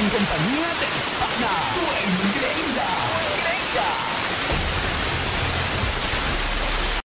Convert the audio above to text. en compañía de Hispana, tu increíble